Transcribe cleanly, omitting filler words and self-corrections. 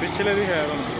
पिछले भी है।